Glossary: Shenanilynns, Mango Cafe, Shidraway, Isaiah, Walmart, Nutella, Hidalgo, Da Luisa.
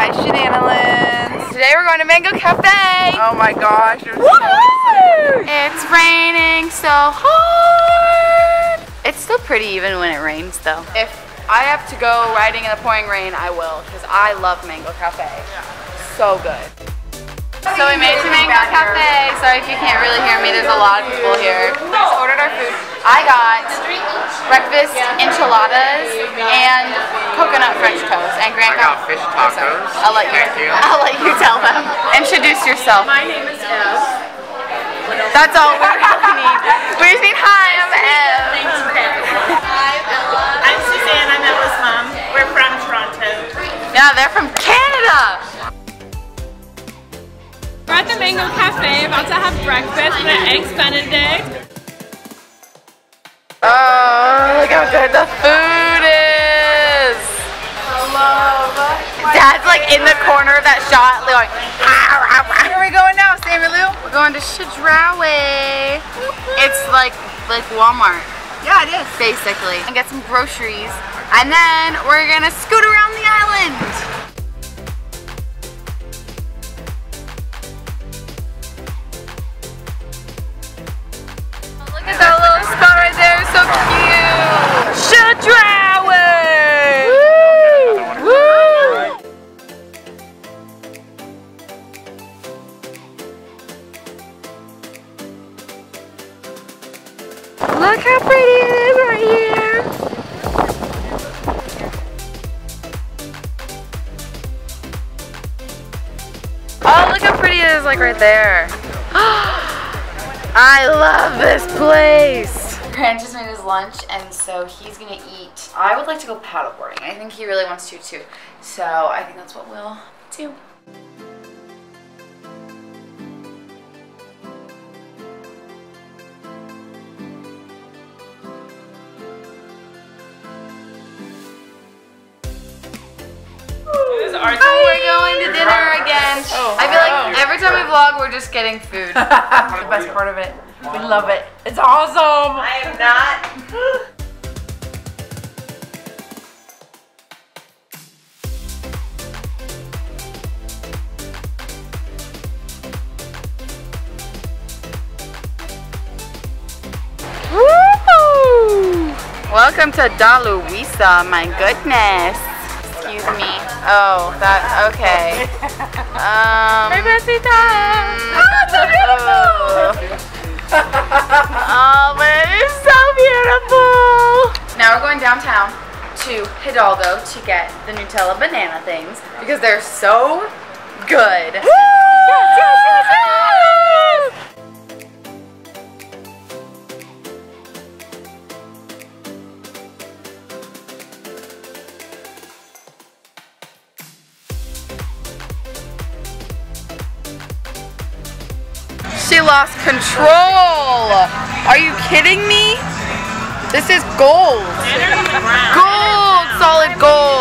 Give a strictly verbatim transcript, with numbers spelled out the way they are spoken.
by Shenanilynns. Today we're going to Mango Cafe. Oh my gosh. It Woohoo! It's raining so hard. It's still pretty even when it rains though. If I have to go riding in the pouring rain, I will, because I love Mango Cafe. Yeah. So good. So we made it to Mango Cafe. Sorry if you can't really hear me, there's a lot of people here. We just ordered our food. I got breakfast enchiladas and coconut french toast. And Grant got fish tacos. Oh, I'll let you, Thank you. I'll let you tell them. Introduce yourself. My name is Ev. That's all we really need. We just need hi, I'm Ev. Thanks for having me. Hi, Ella. I'm Suzanne, I'm Ella's mom. We're from Toronto. Yeah, they're from Canada. We're at the Mango Cafe, about to have breakfast with an eggs benedict. Oh, look how good the food is! Dad's like in the corner of that shot, like, where are we going now, Sam and Lou? We're going to Shidraway. It's like, like Walmart. Yeah, it is. Basically. And get some groceries, and then we're gonna scoot around the island! Look how pretty it is right here! Oh, look how pretty it is, like right there. I love this place! Grant just made his lunch, and so he's gonna eat. I would like to go paddleboarding. I think he really wants to too. So I think that's what we'll do. Oh, we're going to dinner again. Oh, I feel like every time we vlog, we're just getting food. That's the best part of it. We love it. It's awesome. I am not. Woo! Welcome to Da Luisa, my goodness. Excuse me. Oh, that, okay. Um, my bestie time! Oh, it's so beautiful! Oh, but it is so beautiful! Now we're going downtown to Hidalgo to get the Nutella banana things because they're so good. Woo! Yes, yes, yes, yes! She lost control. Are you kidding me? This is gold. Gold, solid gold.